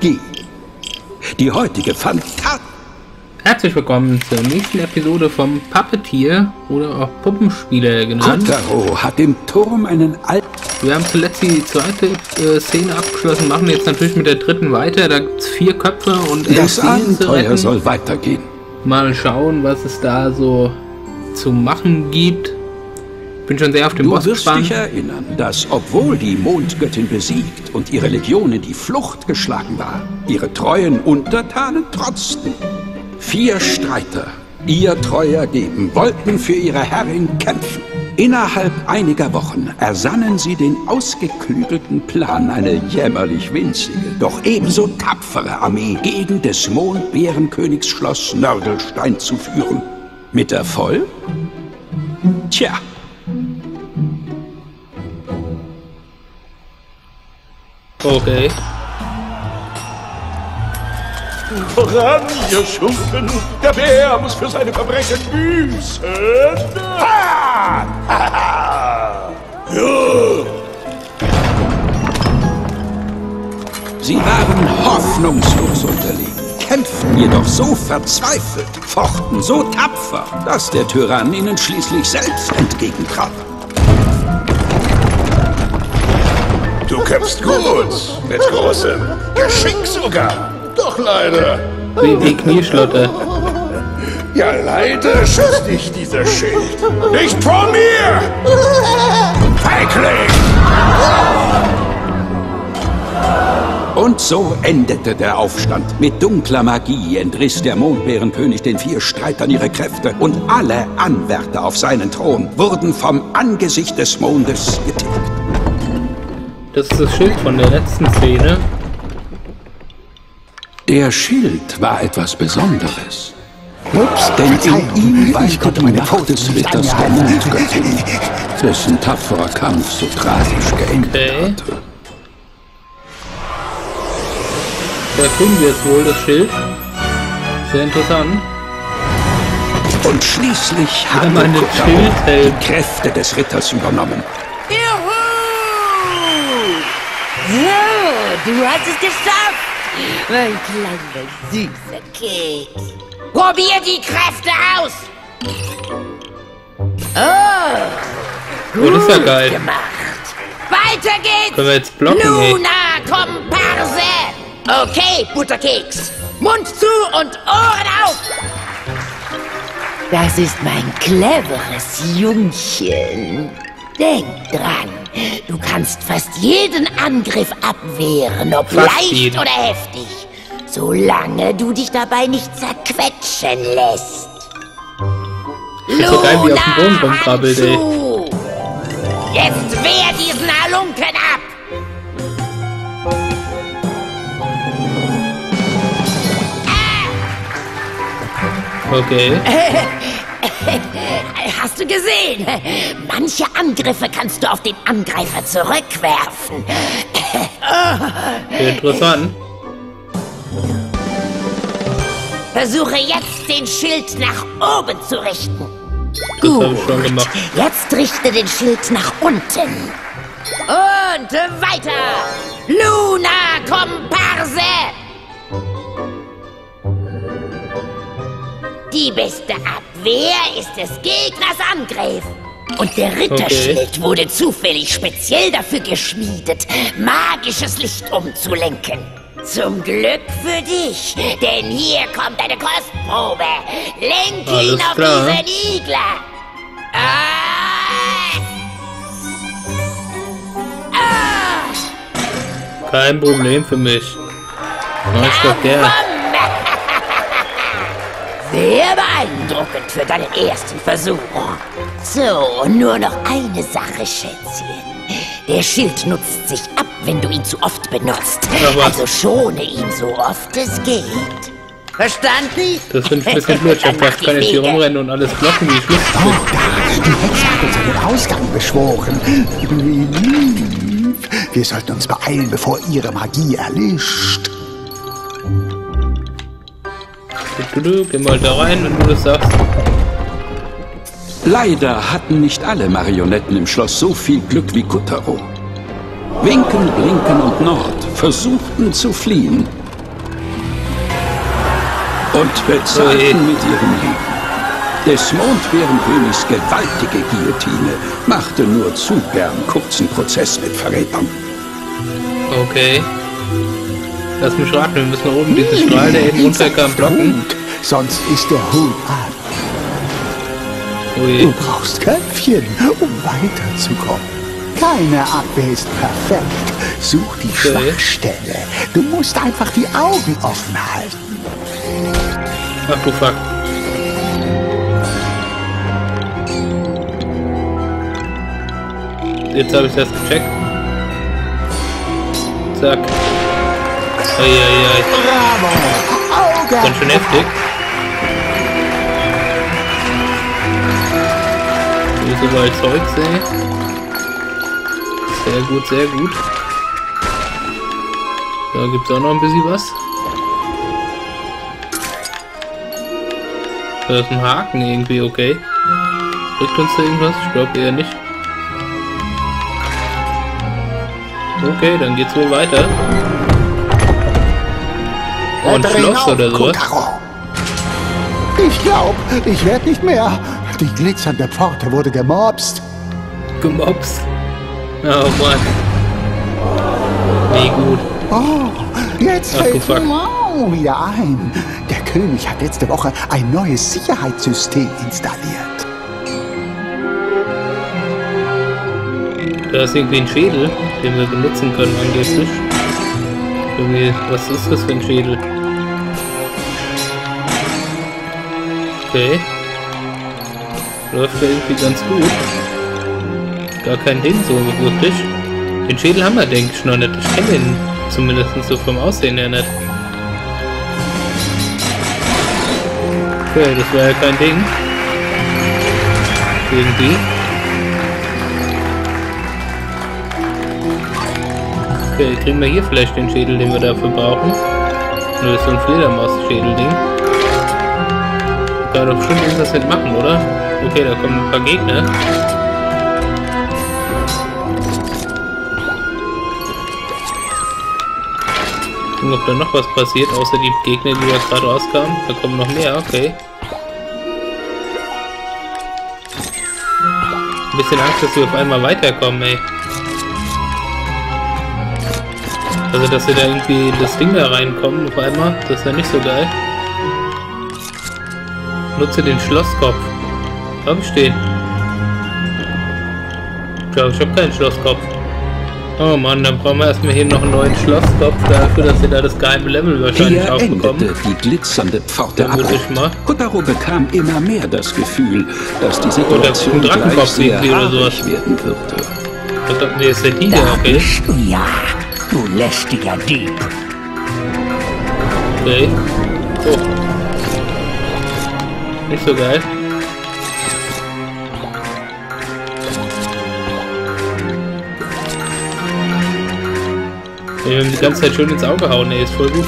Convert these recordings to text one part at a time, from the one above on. G. Die heutige Fantasie. Herzlich willkommen zur nächsten Episode vom Puppeteer oder auch Puppenspieler genannt. Kutaro hat im Turm einen alten. Wir haben zuletzt die zweite Szene abgeschlossen, machen jetzt natürlich mit der dritten weiter. Da gibt es 4 Köpfe und 11 Das Abenteuer soll weitergehen. Mal schauen, was es da so zu machen gibt. Bin schon sehr auf den Boss gespannt. Du wirst dich erinnern, dass obwohl die Mondgöttin besiegt und ihre Legion in die Flucht geschlagen war, ihre treuen Untertanen trotzten. 4 Streiter, ihr treu ergeben, wollten für ihre Herrin kämpfen. Innerhalb einiger Wochen ersannen sie den ausgeklügelten Plan, eine jämmerlich winzige, doch ebenso tapfere Armee gegen des Mondbärenkönigs Schloss Nördelstein zu führen. Mit Erfolg? Tja. Okay. Voran, ihr Schumpen! Der Bär muss für seine Verbrechen büßen! Ha! Ha! Ja. Sie waren hoffnungslos unterlegen, kämpften jedoch so verzweifelt, fochten so tapfer, dass der Tyrann ihnen schließlich selbst entgegentrat. Du kämpfst gut, mit großem Geschick sogar. Doch leider. Wie Knieschlotter. Ja, leider schützt dich dieser Schild. Nicht vor mir! Feigling! Und so endete der Aufstand. Mit dunkler Magie entriss der Mondbärenkönig den 4 Streitern ihre Kräfte und alle Anwärter auf seinen Thron wurden vom Angesicht des Mondes getilgt. Das ist das Schild von der letzten Szene. Der Schild war etwas Besonderes. Ups, denn in ihm weilte die Macht des Ritters der Mondgöttin, dessen tapferer Kampf so tragisch geendet hatte. Da kriegen wir jetzt wohl das Schild. Sehr interessant. Und schließlich haben die Kräfte des Ritters übernommen. Juhu! So, du hast es geschafft! Mein kleiner, süßer Keks. Probier die Kräfte aus! Oh! Gut, das ist ja geil gemacht! Weiter geht's! Können wir jetzt blocken, Luna, Komparse! Okay, Butterkeks! Mund zu und Ohren auf! Das ist mein cleveres Jungchen. Denk dran, du kannst fast jeden Angriff abwehren, ob leicht oder heftig, solange du dich dabei nicht zerquetschen lässt. Luna, Hand zu! Jetzt wehr diesen Halunken ab! Ah! Okay. Hast du gesehen? Manche Angriffe kannst du auf den Angreifer zurückwerfen. Interessant. Versuche jetzt, den Schild nach oben zu richten. Das habe ich schon gemacht. Jetzt richte den Schild nach unten. Und weiter. Luna, Komparse! Die beste Abwehr ist des Gegners Angriff. Und der Ritterschild wurde zufällig speziell dafür geschmiedet, magisches Licht umzulenken. Zum Glück für dich, denn hier kommt eine Kostprobe. Lenk ihn auf diesen Igler. Kein Problem für mich. Mach ich doch gern. Sehr beeindruckend für deinen ersten Versuch. So, nur noch eine Sache, Schätzchen. Der Schild nutzt sich ab, wenn du ihn zu oft benutzt. Also schone ihn so oft es geht. Verstanden? Das finde ich ein bisschen blöd. Ich kann jetzt hier rumrennen und alles blocken, wie ich Lust habe. Die Hexe hat uns einen Ausgang beschworen. Wir sollten uns beeilen, bevor ihre Magie erlischt. Geh mal da rein, wenn du das sagst. Leider hatten nicht alle Marionetten im Schloss so viel Glück wie Kutaro. Winken, Blinken und Nord versuchten zu fliehen, und bezahlten mit ihrem Leben. Des Mondbärenkönigs gewaltige Guillotine machte nur zu gern kurzen Prozess mit Verrätern. Okay. Lass mich raten, wir müssen nach oben diesen Strahl, der eben runterkam, blocken. Sonst ist der Huhn ab. Du brauchst Köpfchen, um weiterzukommen. Keine Abwehr ist perfekt. Such die Schwachstelle. Du musst einfach die Augen offen halten. Ach du Fuck. Jetzt habe ich das gecheckt. Zack. Eieiei. Bravo! Ganz schön heftig. Wie so weit Zeug sehe. Sehr gut, sehr gut. Da gibt es auch noch ein bisschen was. Da ist ein Haken irgendwie, okay. Kriegt uns da irgendwas? Ich glaube eher nicht. Okay, dann geht's wohl weiter. Oh, ein Schloss oder sowas. Ich glaube, ich werde nicht mehr. Die glitzernde Pforte wurde gemobst. Gemobst? Oh Mann. Nee, gut. Oh, jetzt fällt mir wow wieder ein. Der König hat letzte Woche ein neues Sicherheitssystem installiert. Da ist irgendwie ein Schädel, den wir benutzen können angeblich. Irgendwie, was ist das für ein Schädel? Okay. Läuft ja irgendwie ganz gut. Gar kein Ding so wirklich. Den Schädel haben wir, denke ich, noch nicht. Ich kenne ihn zumindest so vom Aussehen her nicht. Okay, das war ja kein Ding. Irgendwie. Okay, kriegen wir hier vielleicht den Schädel, den wir dafür brauchen. Nur ist so ein Fledermaus-Schädel-Ding. Da doch bestimmt irgendwas nicht machen, oder? Okay, da kommen ein paar Gegner. Ob da noch was passiert, außer die Gegner, die da gerade rauskamen. Da kommen noch mehr, okay. Ein bisschen Angst, dass wir auf einmal weiterkommen, ey. Also, dass wir da irgendwie das Ding da reinkommen auf einmal, das ist ja nicht so geil. Nutze den Schlosskopf. Hab ich den? Ich glaube, ich habe keinen Schlosskopf. Oh Mann, dann brauchen wir erstmal hier noch einen neuen Schlosskopf dafür, dass wir da das geheime Level wahrscheinlich aufbekommen. Hier endete die glitzernde Pforte ab. Kutaro bekam immer mehr das Gefühl, dass die Situation gleich sehr haarig werden würde. Was hatten wir jetzt der Tiger, okay? Da bist du ja, du lästiger Dieb. Okay. Oh. Nicht so geil. Wir haben die ganze Zeit schön ins Auge hauen, ey, ist voll gut.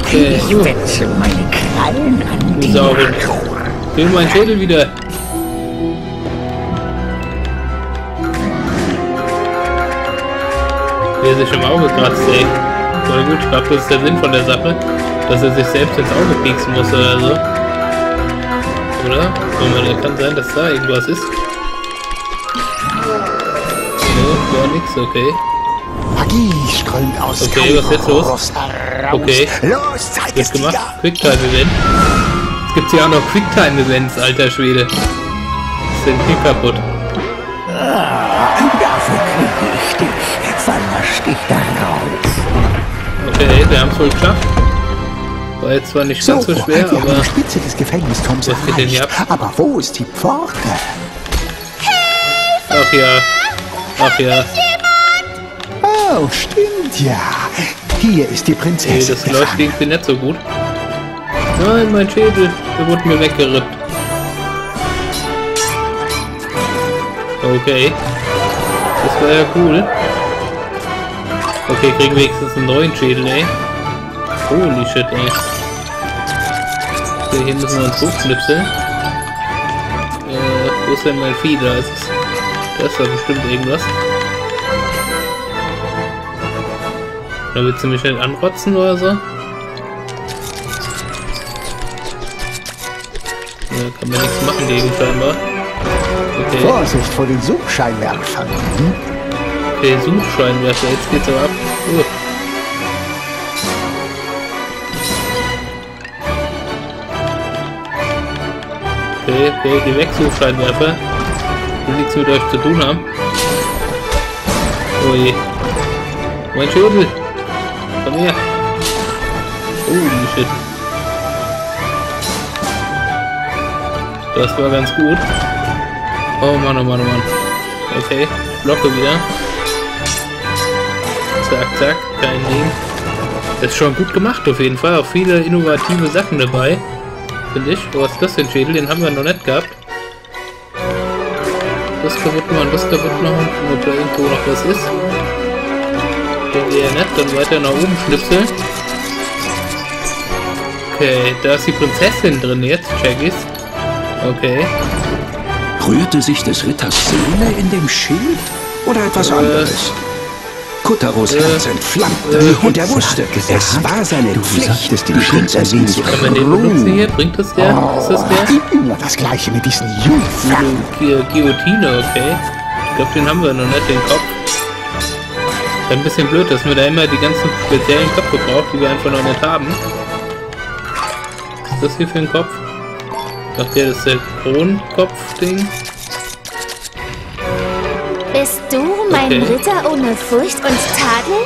Okay, ich wetze meine Krallen an die Natur. Nimm meinen Schädel wieder. Der sich im Auge kratzt, ey. Voll gut, ich glaube, das ist der Sinn von der Sache, dass er sich selbst ins Auge pieksen muss oder so. Oder? Aber das kann sein, dass da irgendwas ist. Ja, gar nichts, okay. Magie strömt aus. Okay, was ist jetzt los? Okay. Los, Zeit ist gemacht. Quick-Time-Event. Es gibt ja auch noch Quick-Time-Events, alter Schwede. Sind viel kaputt. Dafür kriege ich dich. Verlasch dich da raus. Okay, wir haben es wohl geschafft. War jetzt zwar nicht ganz so schwer, aber die Spitze des Gefängnisturms erreicht. Aber wo ist die Pforte? Ach ja. Ach ja. Oh, stimmt ja. Hier ist die Prinzessin. Okay, das läuft irgendwie nicht so gut. Nein, mein Schädel. Der wurde mir weggerippt. Okay. Das war ja cool. Okay, kriegen wir wenigstens einen neuen Schädel, ey. Holy shit, ey. Okay, hier müssen wir uns hochknipseln. Wo ist denn mein Vieh? Da ist es. Da ist da bestimmt irgendwas. Oder willst du mich halt anrotzen oder so? Da kann man nichts machen gegen scheinbar. Okay. Vorsicht vor den Suchscheinwerfern. Hm? Okay, Suchscheinwerfer, jetzt geht's aber ab. Okay, okay, geh weg, Suchscheinwerfer. Ich will nichts mit euch zu tun haben. Ui. Mein Schädel! Komm her! Holy shit! Das war ganz gut. Oh Mann, oh Mann, oh Mann. Okay, Blocke wieder. Zack, zack, kein Ding. Das ist schon gut gemacht auf jeden Fall. Auch viele innovative Sachen dabei. Finde ich. Oh, was ist das denn, Schädel? Den haben wir noch nicht gehabt. Das kaputt machen, das kaputt machen. Ob da irgendwo noch was ist. Eher nett, dann weiter nach oben schnipseln. Okay, da ist die Prinzessin drin jetzt, check ich's. Okay. Rührte sich des Ritters Seele in dem Schild? Oder etwas anderes? Kutaros Herz entflammte und er wusste, es war seine Pflicht, es den Schild erwähnt zu können. Kann man den benutzen hier? Bringt das der? Oh, ist das der? Immer das gleiche mit diesen Jungfrauen. Guillotine, okay. Ich glaube, den haben wir noch nicht, den Kopf. Ein bisschen blöd, dass wir da immer die ganzen speziellen Köpfe brauchen, die wir einfach noch nicht haben. Was ist das hier für ein Kopf? Ich dachte, das ist der Kronenkopf-Ding. Bist du mein Ritter ohne Furcht und Tadel?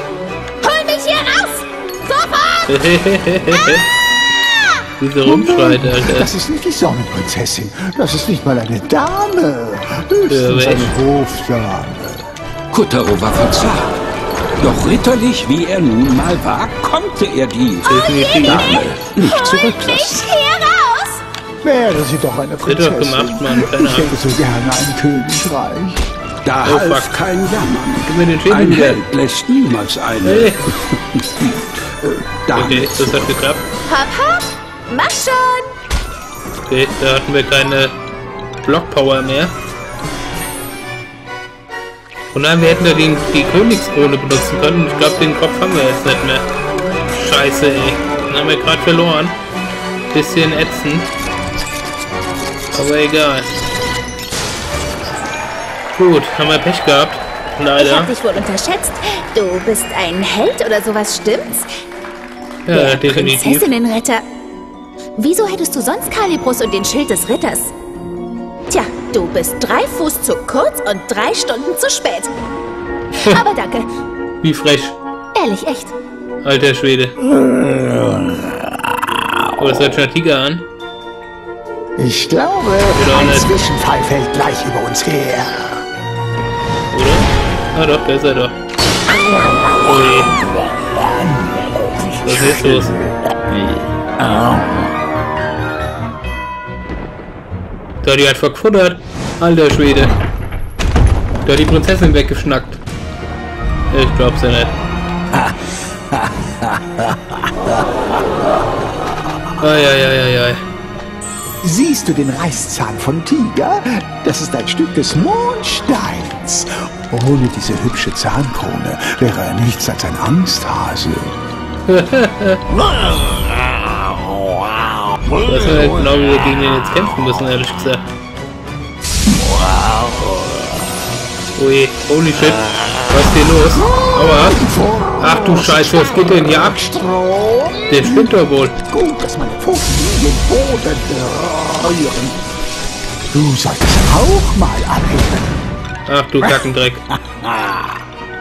Hol mich hier raus! Sofort! Diese Rumschreite, Alter. Das ist nicht die Sonnenprinzessin. Das ist nicht mal eine Dame. Höchstens eine Hofdame. Kutaro war verzagt. Doch ritterlich, wie er nun mal war, konnte er die Dame nicht zurücklassen. Wäre sie doch eine Prinzessin. Gemacht, Mann. Ich hätte so gerne ein Königreich. Da half kein Jammern. Ein Held lässt niemals einen. Hey. Okay, das hat geklappt. Papa, mach schon! Okay, da hatten wir keine Blockpower mehr. Und dann, wir hätten ja die Königskrone benutzen können. Ich glaube, den Kopf haben wir jetzt nicht mehr. Scheiße, ey. Den haben wir gerade verloren. Bisschen ätzend. Aber egal. Gut, haben wir Pech gehabt. Leider. Ich hab dich wohl unterschätzt. Du bist ein Held oder sowas, stimmt's? Ja, der definitiv. Prinzessinnenretter. Wieso hättest du sonst Calibrus und den Schild des Ritters? Tja, du bist 3 Fuß zu kurz und 3 Stunden zu spät. Aber danke. Wie frech. Ehrlich, echt. Alter Schwede. Oh, das hört schon ein Tiger an. Ich glaube, ein Zwischenfall fällt gleich über uns her. Oder? Ah doch, da ist er doch. Ui. Was ist jetzt los? Da die hat verquuddert. Alter Schwede. Da die Prinzessin weggeschnackt. Ich glaub's ja nicht. Eieieiei. Siehst du den Reißzahn von Tiger? Das ist ein Stück des Mondsteins. Ohne diese hübsche Zahnkrone wäre er nichts als ein Angsthase. Das wäre genau, wie wir gegen ihn jetzt kämpfen müssen, ehrlich gesagt. Ui, holy shit. Was ist hier los? Aua. Ach du Scheiße, was geht denn hier ab? Der spinnt doch wohl. Gut, dass meine Pfoten den Boden berühren. Du solltest auch mal abheben. Ach du Kackendreck.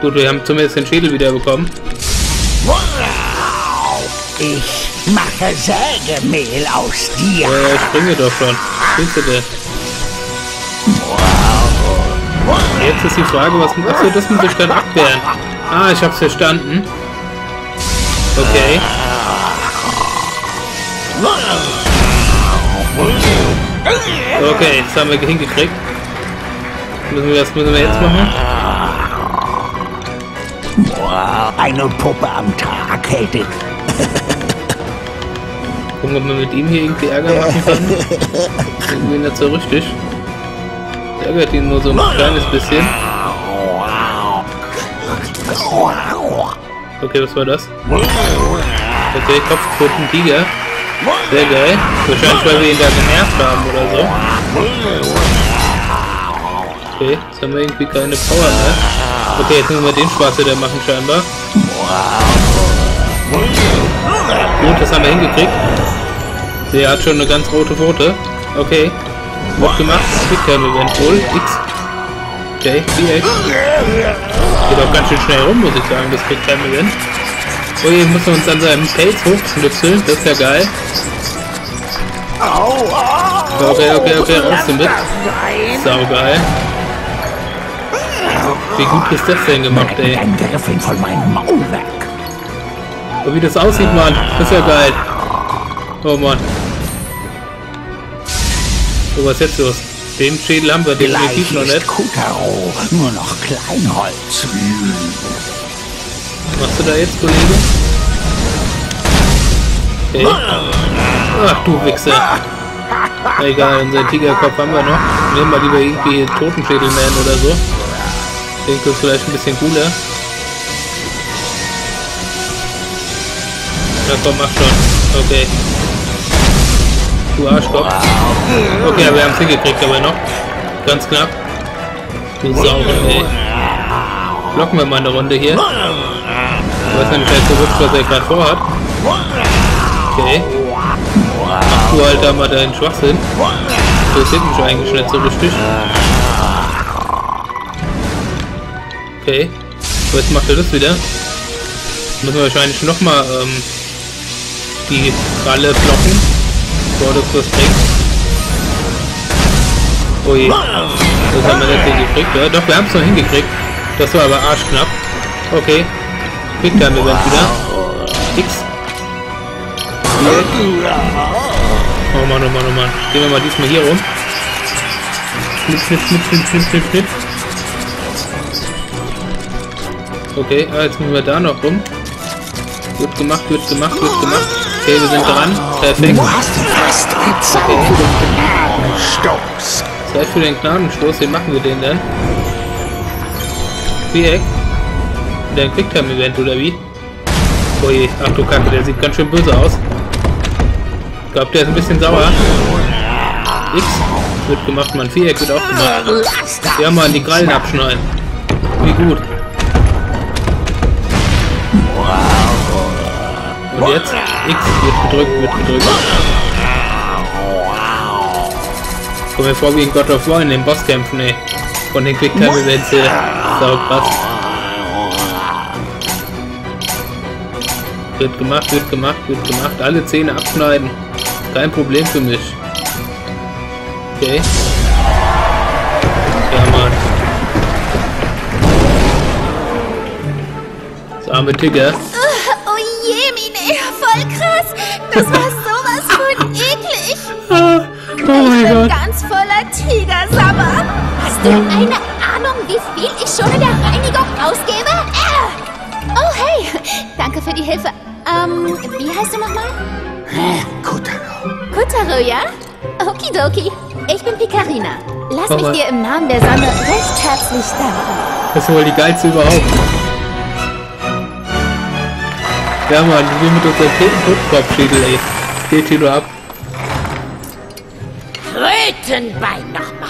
Gut, wir haben zumindest den Schädel wieder bekommen. Ich mache Sägemehl aus dir. Ja, ich springe doch schon. Siehst du das? Jetzt ist die Frage, was... Achso, das muss ich dann abwehren. Ah, ich hab's verstanden. Okay. Okay, das haben wir hingekriegt. Was müssen wir jetzt machen? Eine Puppe am Tag hält ich. Gucken, ob wir mit ihm hier irgendwie Ärger machen können. Irgendwie nicht so richtig. Der ärgert ihn nur so ein kleines bisschen. Okay, was war das? Okay, Kopftoten Tiger. Sehr geil. Wahrscheinlich, weil wir ihn da genervt haben oder so. Okay, jetzt haben wir irgendwie keine Power mehr. Okay, jetzt müssen wir den Spaß wieder machen scheinbar. Gut, das haben wir hingekriegt. Der hat schon eine ganz rote Pfote. Okay. Gut gemacht. Quick-Time-Event wohl. X. Okay, direkt. Geht auch ganz schön schnell rum, muss ich sagen, das Quick-Time-Event. Oh, hier müssen wir uns an seinem Pelz hochschnipseln, das ist ja geil. Okay, okay, okay, raus damit. Sau geil. Wie gut ist das denn gemacht, ey? Oh, wie das aussieht, Mann. Das ist ja geil. Oh, Mann. So, was ist jetzt los? Den Schädel haben wir definitiv noch nicht. Kutaro, nur noch Kleinholz. Was machst du da jetzt, Kollege? Okay. Ach du Wichser. Egal, unseren Tigerkopf haben wir noch. Nehmen wir lieber irgendwie Totenschädel nennen oder so. Ich denke, das ist vielleicht ein bisschen cooler. Ja komm, mach schon. Okay. Du Arschloch. Okay, aber wir haben es hingekriegt dabei noch. Ganz knapp. Du Sau, ey. Blocken wir mal eine Runde hier. Ich weiß nämlich jetzt bewusst, was er gerade vorhat. Okay. Mach du halt da mal deinen Schwachsinn. Das sieht mich eigentlich nicht so richtig. Okay. So, jetzt macht er das wieder. Müssen wir wahrscheinlich nochmal die Kralle blocken, bevor das was bringt. Oh je. Das haben wir nicht hingekriegt, oder? Doch, wir haben es noch hingekriegt. Das war aber arschknapp. Okay. Quick-Time-Event wieder. X. Oh Mann, oh Mann, oh Mann. Gehen wir mal diesmal hier rum. Schnipp, schnipp, schnipp, schnipp, schnipp, schnipp, schnipp. Okay, ah, jetzt müssen wir da noch rum. Gut gemacht, gut gemacht, gut gemacht. Okay, wir sind dran. Perfekt. Okay. Zeit für den Gnadenstoß. Wie machen wir den denn? Viereck. Wieder ein Quick-Time-Event oder wie? Oh je, ach du Kacke, der sieht ganz schön böse aus. Ich glaube, der ist ein bisschen sauer. X wird gemacht, man. Viereck wird auch gemacht. Ja, man, die Krallen abschneiden. Wie gut. Und jetzt? X wird gedrückt, wird gedrückt. Komm mir vor wie in God of War in den Bosskämpfen, ey. Von den Quick-Time-Events hier. Sau krass. Wird gemacht, wird gemacht, wird gemacht. Alle Zähne abschneiden. Kein Problem für mich. Okay. Ja, Mann. Das arme Tiger. Oh je, Mine. Voll krass. Das war sowas von eklig. Oh mein Gott. Ganz voller Tigersabber. Hast du eine Ahnung, wie viel ich schon in der Reinigung ausgebe? Oh hey, danke für die Hilfe. Wie heißt du nochmal? Kutaro. Kutaro, ja? Okidoki. Ich bin Picarina. Lass mich dir im Namen der Sonne recht herzlich danken. Das ist wohl die geilste überhaupt. Ja Mann, wir mit unserem Totenkopfschädel, ey. Geht hier nur ab. Krötenbein nochmal.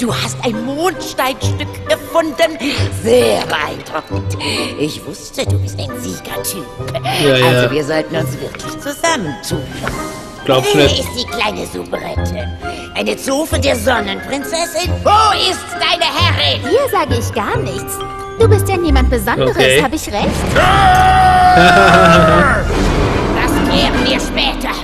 Du hast ein Mondsteinstück gefunden. Sehr beeindruckend. Ich wusste, du bist ein Siegertyp. Ja, ja. Also wir sollten uns wirklich zusammentun. Glaubst du nicht? Wo ist die kleine Soubrette? Eine Zofe der Sonnenprinzessin? Wo ist deine Herrin? Hier sage ich gar nichts. Du bist ja niemand Besonderes, okay. Habe ich recht? Das klären wir später.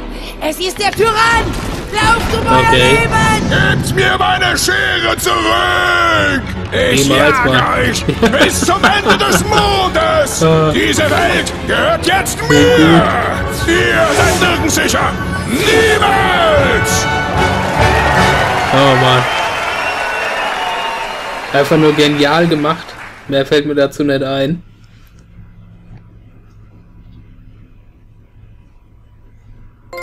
Es ist der Tyrann. Lauf zu meinem Leben! Gebt mir meine Schere zurück! Ich jage euch bis zum Ende des Mondes! Diese Welt gehört jetzt mir! Ihr seid nirgends sicher! Niemals! Oh Mann. Einfach nur genial gemacht. Mehr fällt mir dazu nicht ein.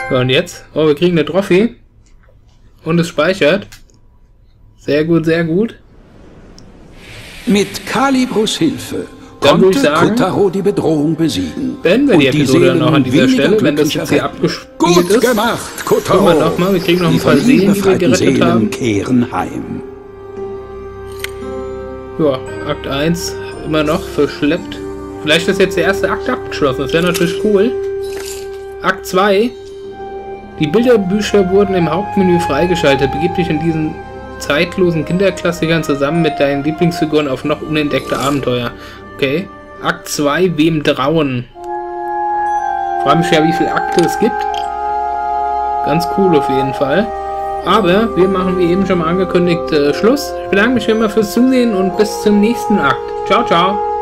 So, und jetzt? Oh, wir kriegen eine Trophy. Und es speichert. Sehr gut, sehr gut. Mit Calibrus Hilfe Dann würde ich sagen, Kutaro die Bedrohung besiegen. Wenn wir die Episode noch an dieser Stelle, wenn das jetzt hier abgespielt gut ist, gemacht, Kutaro. Wir noch mal, wir kriegen noch ein paar Seelen, die wir gerettet haben. Kehren heim. Ja, Akt 1 immer noch verschleppt. Vielleicht ist jetzt der erste Akt abgeschlossen, das wäre natürlich cool. Akt 2. Die Bilderbücher wurden im Hauptmenü freigeschaltet. Begib dich in diesen zeitlosen Kinderklassikern zusammen mit deinen Lieblingsfiguren auf noch unentdeckte Abenteuer. Okay. Akt 2, wem trauen? Frage mich ja, wie viele Akte es gibt. Ganz cool auf jeden Fall. Aber wir machen, wie eben schon mal angekündigt, Schluss. Ich bedanke mich immer fürs Zusehen und bis zum nächsten Akt. Ciao, ciao.